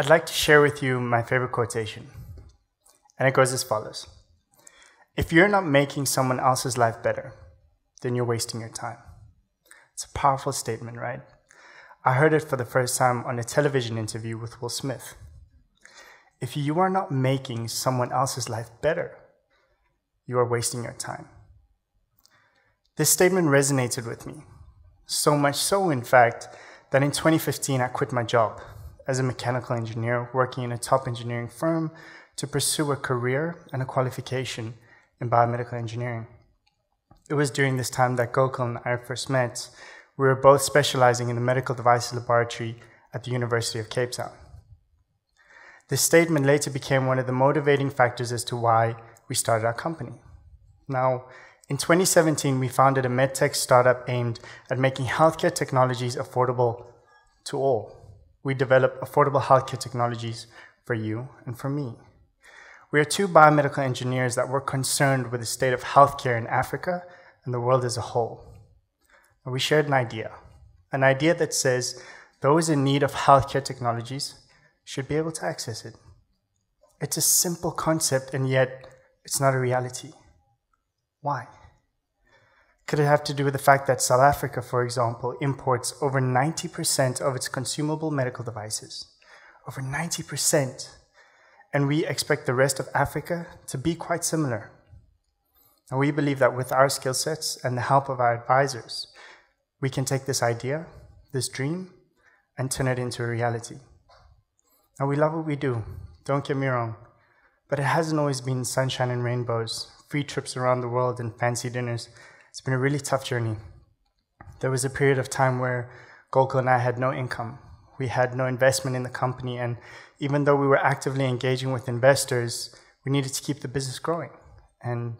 I'd like to share with you my favorite quotation, and it goes as follows. If you're not making someone else's life better, then you're wasting your time. It's a powerful statement, right? I heard it for the first time on a television interview with Will Smith. If you are not making someone else's life better, you are wasting your time. This statement resonated with me, so much so, in fact, that in 2015 I quit my job as a mechanical engineer working in a top engineering firm to pursue a career and a qualification in biomedical engineering. It was during this time that Gokul and I first met. We were both specializing in the medical devices laboratory at the University of Cape Town. This statement later became one of the motivating factors as to why we started our company. Now, in 2017, we founded a medtech startup aimed at making healthcare technologies affordable to all. We develop affordable healthcare technologies for you and for me. We are two biomedical engineers that were concerned with the state of healthcare in Africa and the world as a whole. And we shared an idea that says those in need of healthcare technologies should be able to access it. It's a simple concept, and yet it's not a reality. Why? Could it have to do with the fact that South Africa, for example, imports over 90% of its consumable medical devices? Over 90%. And we expect the rest of Africa to be quite similar. And we believe that with our skill sets and the help of our advisors, we can take this idea, this dream, and turn it into a reality. And we love what we do, don't get me wrong, but it hasn't always been sunshine and rainbows, free trips around the world and fancy dinners. It's been a really tough journey. There was a period of time where Gokul and I had no income. We had no investment in the company, and even though we were actively engaging with investors, we needed to keep the business growing. And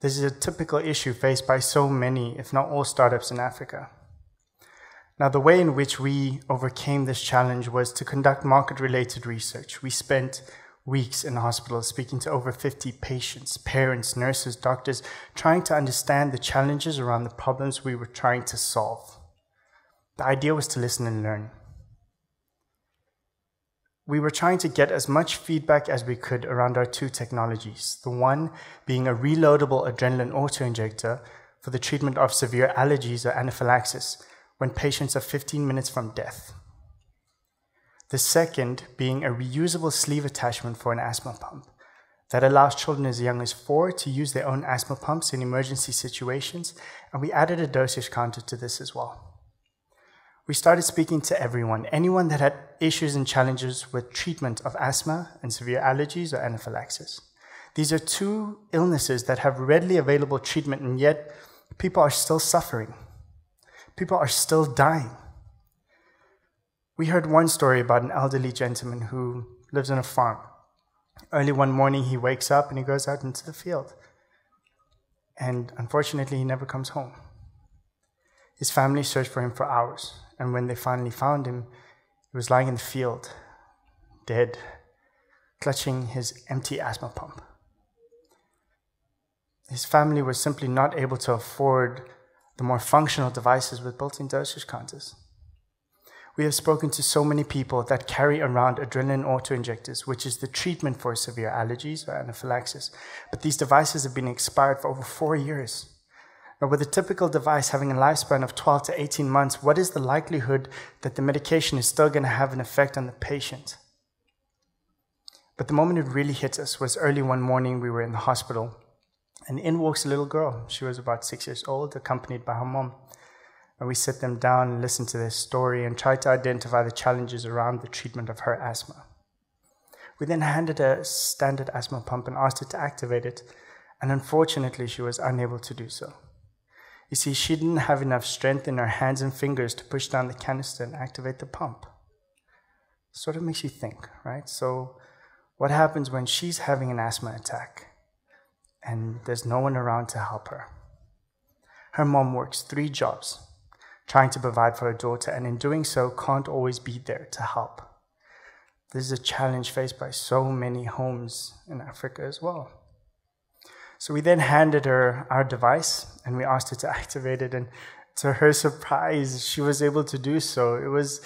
this is a typical issue faced by so many, if not all, startups in Africa. Now, the way in which we overcame this challenge was to conduct market-related research. We spent weeks in hospitals speaking to over 50 patients, parents, nurses, doctors, trying to understand the challenges around the problems we were trying to solve. The idea was to listen and learn. We were trying to get as much feedback as we could around our two technologies, the one being a reloadable adrenaline autoinjector for the treatment of severe allergies or anaphylaxis when patients are 15 minutes from death. The second being a reusable sleeve attachment for an asthma pump that allows children as young as 4 to use their own asthma pumps in emergency situations, and we added a dosage counter to this as well. We started speaking to anyone that had issues and challenges with treatment of asthma and severe allergies or anaphylaxis. These are two illnesses that have readily available treatment, and yet people are still suffering. People are still dying. We heard one story about an elderly gentleman who lives on a farm. Early one morning, he wakes up and he goes out into the field. And unfortunately, he never comes home. His family searched for him for hours. And when they finally found him, he was lying in the field, dead, clutching his empty asthma pump. His family was simply not able to afford the more functional devices with built-in dosage counters. We have spoken to so many people that carry around adrenaline autoinjectors, which is the treatment for severe allergies or anaphylaxis, but these devices have been expired for over 4 years. Now, with a typical device having a lifespan of 12 to 18 months, what is the likelihood that the medication is still going to have an effect on the patient? But the moment it really hit us was early one morning. We were in the hospital, and in walks a little girl. She was about 6 years old, accompanied by her mom. And we sat them down and listened to their story and tried to identify the challenges around the treatment of her asthma. We then handed her a standard asthma pump and asked her to activate it, and unfortunately, she was unable to do so. You see, she didn't have enough strength in her hands and fingers to push down the canister and activate the pump. Sort of makes you think, right? So what happens when she's having an asthma attack and there's no one around to help her? Her mom works 3 jobs, trying to provide for her daughter, and in doing so, can't always be there to help. This is a challenge faced by so many homes in Africa as well. So we then handed her our device, and we asked her to activate it, and to her surprise, she was able to do so. It was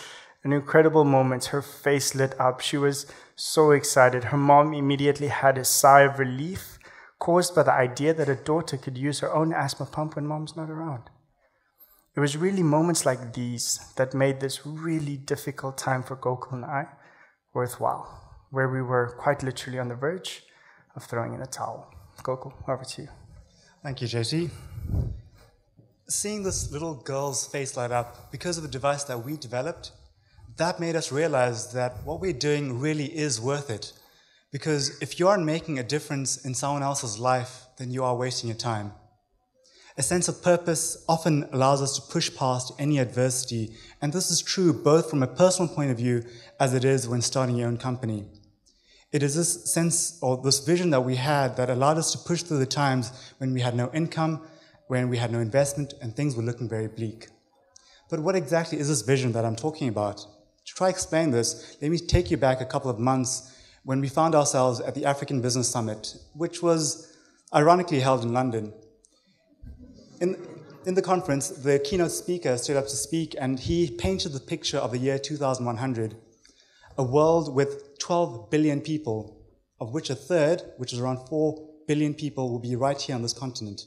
An incredible moment. Her face lit up. She was so excited. Her mom immediately had a sigh of relief caused by the idea that her daughter could use her own asthma pump when mom's not around. It was really moments like these that made this really difficult time for Gokul and I worthwhile, where we were quite literally on the verge of throwing in a towel. Gokul, over to you. Thank you, JC. Seeing this little girl's face light up because of a device that we developed, that made us realize that what we're doing really is worth it. Because if you aren't making a difference in someone else's life, then you are wasting your time. A sense of purpose often allows us to push past any adversity, and this is true both from a personal point of view as it is when starting your own company. It is this sense or this vision that we had that allowed us to push through the times when we had no income, when we had no investment, and things were looking very bleak. But what exactly is this vision that I'm talking about? To try to explain this, let me take you back a couple of months when we found ourselves at the African Business Summit, which was ironically held in London. In the conference, the keynote speaker stood up to speak, and he painted the picture of the year 2100, a world with 12 billion people, of which a third, which is around 4 billion people, will be right here on this continent.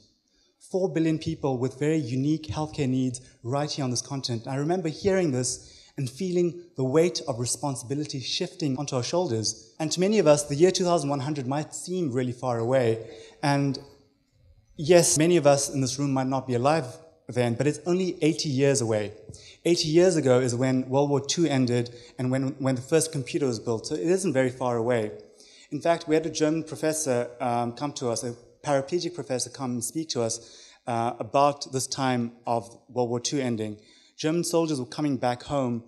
4 billion people with very unique healthcare needs right here on this continent. I remember hearing this and feeling the weight of responsibility shifting onto our shoulders. And to many of us, the year 2100 might seem really far away. And yes, many of us in this room might not be alive then, but it's only 80 years away. 80 years ago is when World War II ended and when the first computer was built, so it isn't very far away. In fact, we had a German professor come to us, a paraplegic professor come and speak to us about this time of World War II ending. German soldiers were coming back home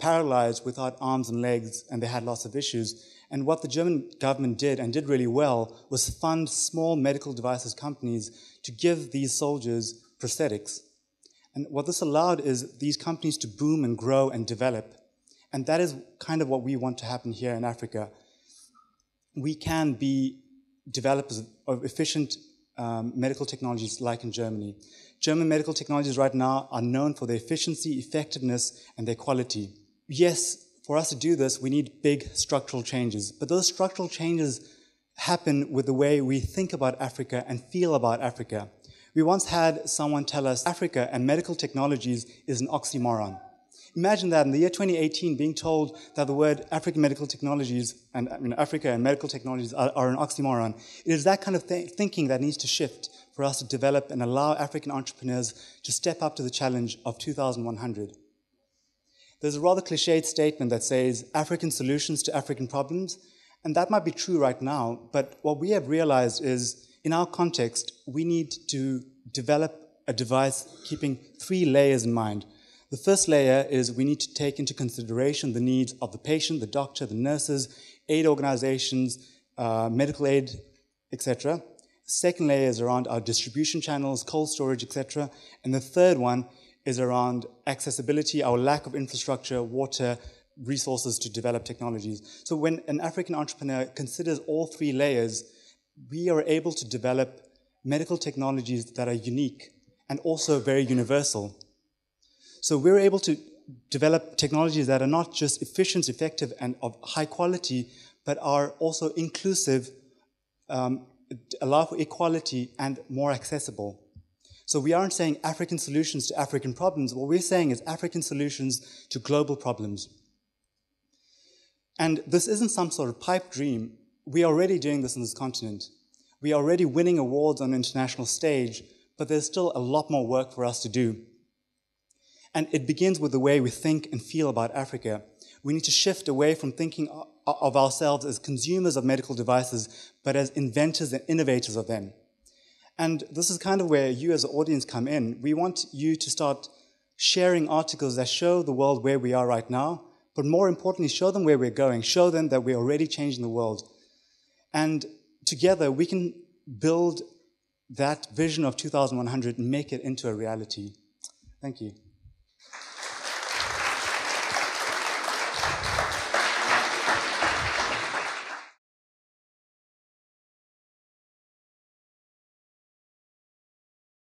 paralyzed without arms and legs, and they had lots of issues. And what the German government did, and did really well, was fund small medical devices companies to give these soldiers prosthetics. And what this allowed is these companies to boom and grow and develop. And that is kind of what we want to happen here in Africa. We can be developers of efficient medical technologies like in Germany. German medical technologies right now are known for their efficiency, effectiveness, and their quality. Yes, for us to do this, we need big structural changes. But those structural changes happen with the way we think about Africa and feel about Africa. We once had someone tell us Africa and medical technologies is an oxymoron. Imagine that in the year 2018 being told that the word African medical technologies and Africa and medical technologies are an oxymoron. It is that kind of thinking that needs to shift for us to develop and allow African entrepreneurs to step up to the challenge of 2100. There's a rather cliched statement that says African solutions to African problems, and that might be true right now, but what we have realized is in our context, we need to develop a device keeping three layers in mind. The first layer is we need to take into consideration the needs of the patient, the doctor, the nurses, aid organizations, medical aid, etc. Second layer is around our distribution channels, cold storage, etc. And the third one is around accessibility, our lack of infrastructure, water, resources to develop technologies. So when an African entrepreneur considers all three layers, we are able to develop medical technologies that are unique and also very universal. So we're able to develop technologies that are not just efficient, effective, and of high quality, but are also inclusive, allow for equality, and more accessible. So we aren't saying African solutions to African problems. What we're saying is African solutions to global problems. And this isn't some sort of pipe dream. We are already doing this on this continent. We are already winning awards on the international stage, but there's still a lot more work for us to do. And it begins with the way we think and feel about Africa. We need to shift away from thinking of ourselves as consumers of medical devices, but as inventors and innovators of them. And this is kind of where you as an audience come in. We want you to start sharing articles that show the world where we are right now, but more importantly, show them where we're going, show them that we're already changing the world. And together, we can build that vision of 2100 and make it into a reality. Thank you.